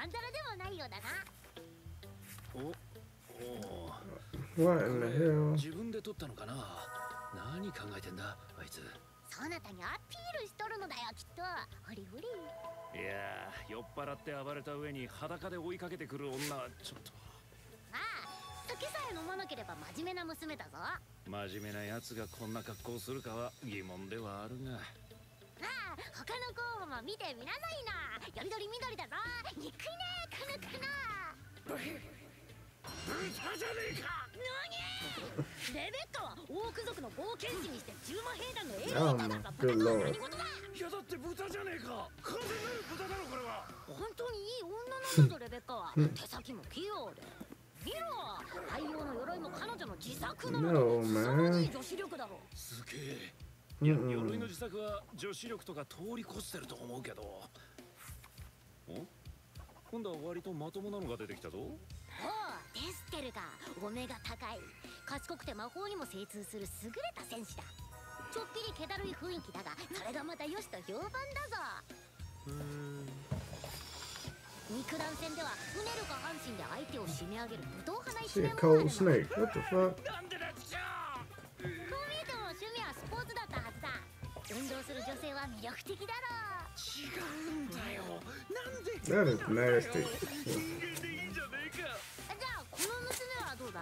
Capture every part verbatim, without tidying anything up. まんざらでもないようだな。おお。自分で取ったのかな。何考えてんだあいつ。そなたにアピールしとるのだよきっと。ほりほり。いやー、酔っ払って暴れた上に裸で追いかけてくる女はちょっと。まあ、酒さえ飲まなければ真面目な娘だぞ。真面目なやつがこんな格好するかは疑問ではあるが。ああ、他の候補も見てみなさいな。よりどり緑だぞ。憎いねこの子の。豚じゃねえか。何？レベッカはオーク族の冒険士にしてじゅうまん兵団の英雄だが豚とは何事だ。いやだって豚じゃねえか。完全なる豚だろこれは。本当にいい女なんだぞレベッカは。手先も器用で。見ろ、愛用の鎧も彼女の自作なの。凄まじい女子力だろ。すげえ。いや、鎧の自作は女子力とか通り越してると思うけど。ん？今度は割とまともなのが出てきたぞ。おう、デステルがお目が高い。賢くて魔法にも精通する優れた戦士だ。ちょっぴり気だるい雰囲気だが、それがまたよしと評判だぞ。肉弾戦ではうねる下半身で相手を締め上げる武闘派な一面もあるな。なんでだっちゃ趣味はスポーツだったはずだ。運動する女性は魅力的だろう。違うんだよ。なんで？だれなやして。人間でいいんじゃねえか。じゃあこの娘はどうだ？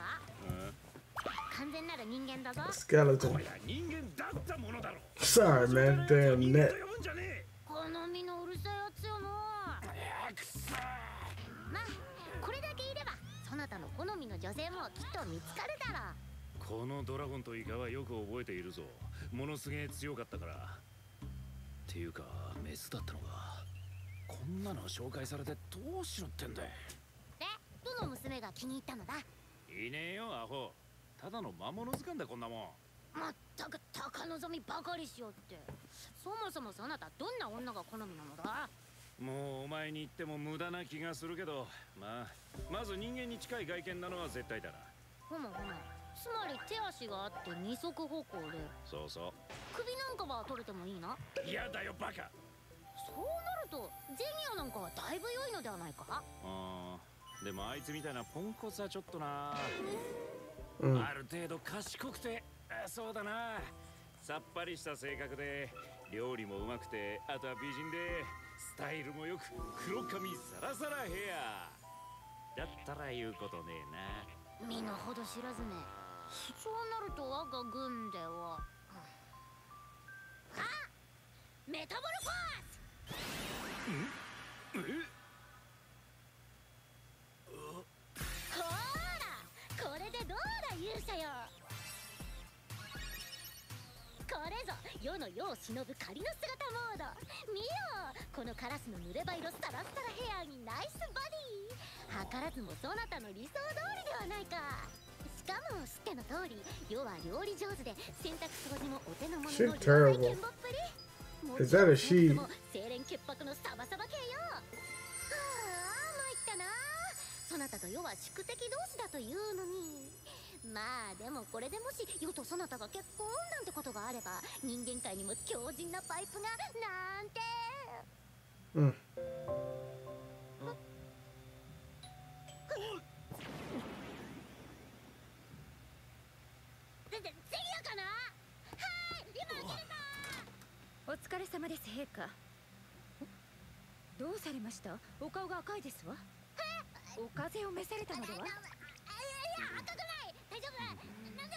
完全なる人間だぞ。スケルトン。これは人間だったものだろ。Sorry man, damn net。好みのうるさいやつよの。ま、これだけいればそなたの好みの女性もきっと見つかるだろう。このドラゴンとイカはよく覚えているぞ。ものすげえ強かったから。っていうかメスだったのか。こんなの紹介されてどうしろってんだ。で、どの娘が気に入ったのだ。いねえよアホ。ただの魔物図鑑だこんなもん。まったく高望みばかりしようって。そもそもそなたどんな女が好みなのだ。もうお前に言っても無駄な気がするけど、まあまず人間に近い外見なのは絶対だな。ほもほも。つまり手足があって二足歩行で。そうそう。首なんかは取れてもいいな。いやだよバカ。そうなるとゼニオなんかはだいぶ良いのではないか。うん。でもあいつみたいなポンコツはちょっとな。うん、ある程度賢くて、そうだな。さっぱりした性格で、料理もうまくて、あとは美人で、スタイルもよく、黒髪サラサラヘア。だったら言うことねえな。身の程知らずね。そうなると我が軍では。あ、メタモルフォース。ん？え？ほら、これでどうだ勇者よ。これぞ世の世を忍ぶ仮の姿モード。見よ、このカラスの濡れば色サラサラヘアにナイスバディ。図らずもそなたの理想通りではないか。しかも知っての通り、要は料理上手で洗濯掃除もお手の物の料理剣もっぷり。もう精錬潔白のサバサバ系よ。はあ、参ったな。そなたと世は宿敵同士だというのに。まあでもこれでもし世とそなたが結婚なんてことがあれば、人間界にも強靭なパイプがなんて。うん。お疲れ様です陛下。どうされました？お顔が赤いですわ。お風邪を召されたのでは？いやいや赤くない。大丈夫。なんでもないよ。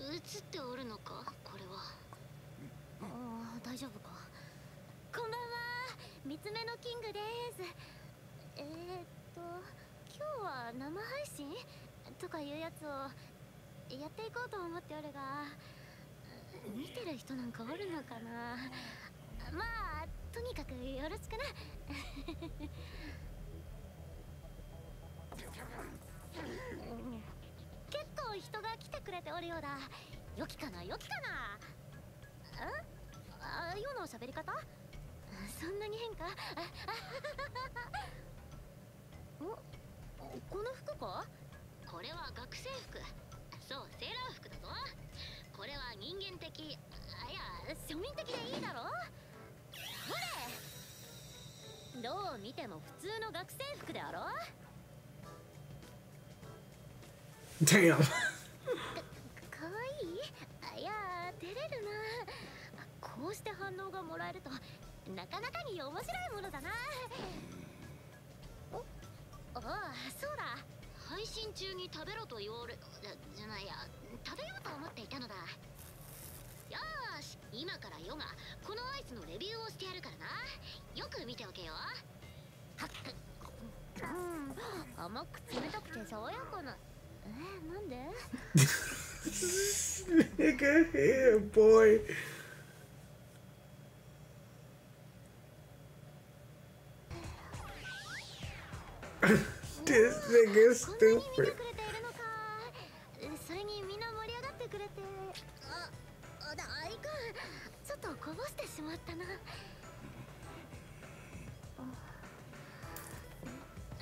うん。え、映っておるのかこれは。ああ、大丈夫か。こんばんは。三つ目のキングです。えー。今日は生配信とかいうやつをやっていこうと思っておるが、見てる人なんかおるのかな。まあとにかくよろしくな。結構人が来てくれておるようだ。よきかなよきかな。ん？あ、世の喋り方？そんなに変か？お、この服か？これは学生服。そう、セーラー服だぞ。これは人間的、いや庶民的でいいだろ。ほれ、どう見ても普通の学生服であろ。Damn. か, かわいい。いや照れるな。こうして反応がもらえるとなかなかに面白いものだな。おああ、そうだ、配信中に食べろと言われじゃじゃないや、食べようと思っていたのだ。よーし、今からヨガこのアイスのレビューをしてやるからな。よく見ておけよ。うん、甘く冷たくて爽やかな。え、なんで？ Look at him, boy. This nigga's stupid. それにみんな盛り上がってくれて、あ、あだアイくん、ちょっとこぼしてしまったな。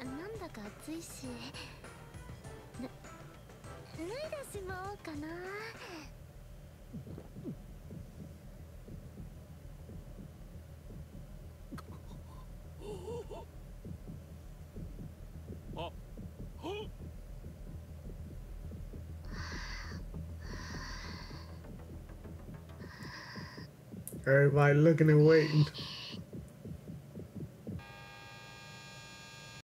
なんだか暑いし。脱いでしまおうかな。あっ、Everybody looking and waiting.